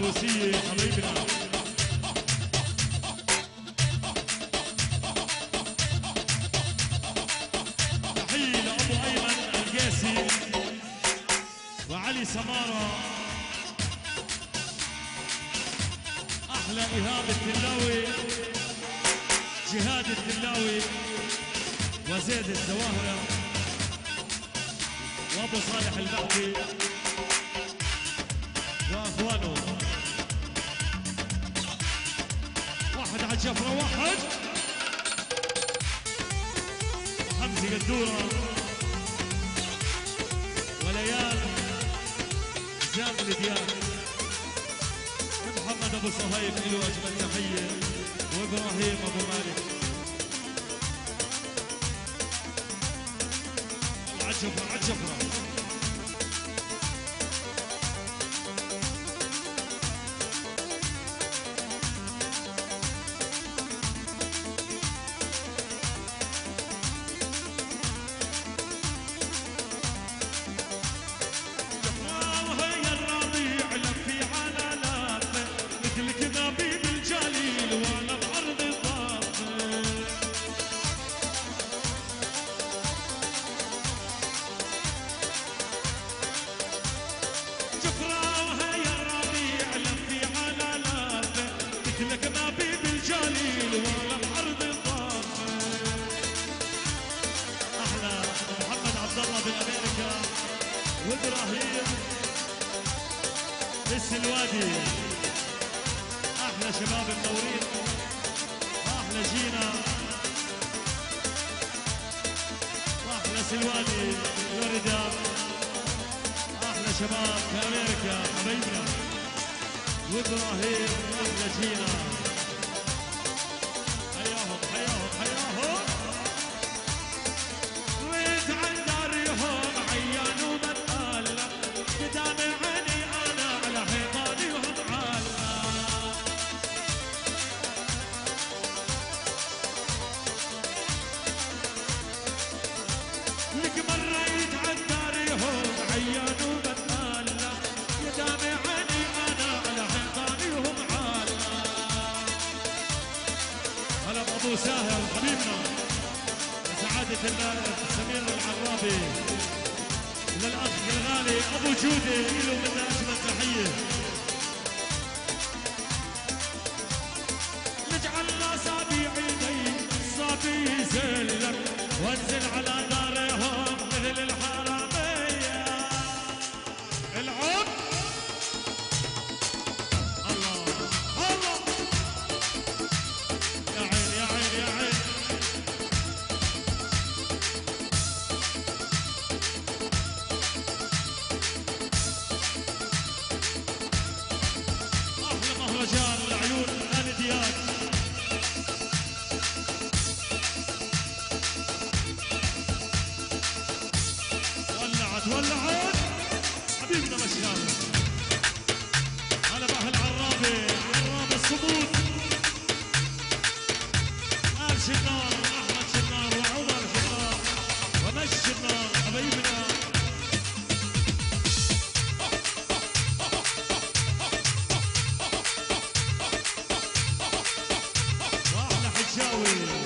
العبوسية حبيبنا. تحية لأبو أيمن القاسي وعلي سمارة. أحلى إيهاب التلاوي، جهاد التلاوي، وزيد الزواهرة، وأبو صالح البعدي وأخوانه. واحد على الجفرة، واحد حمزة قدوره وليال زاد الديار ومحمد أبو صهيب له أجمل تحية، وإبراهيم أبو مالك. عالجفرة عالجفرة. ابو ساهر حبيبنا سعادة النائب سمير العرابي، للأخ الغالي ابو جوده له منا اجمل تحية. نجعل اصابع ايدي صافي سلم وانزل على دارهم مثل الحرامية. العب شاوي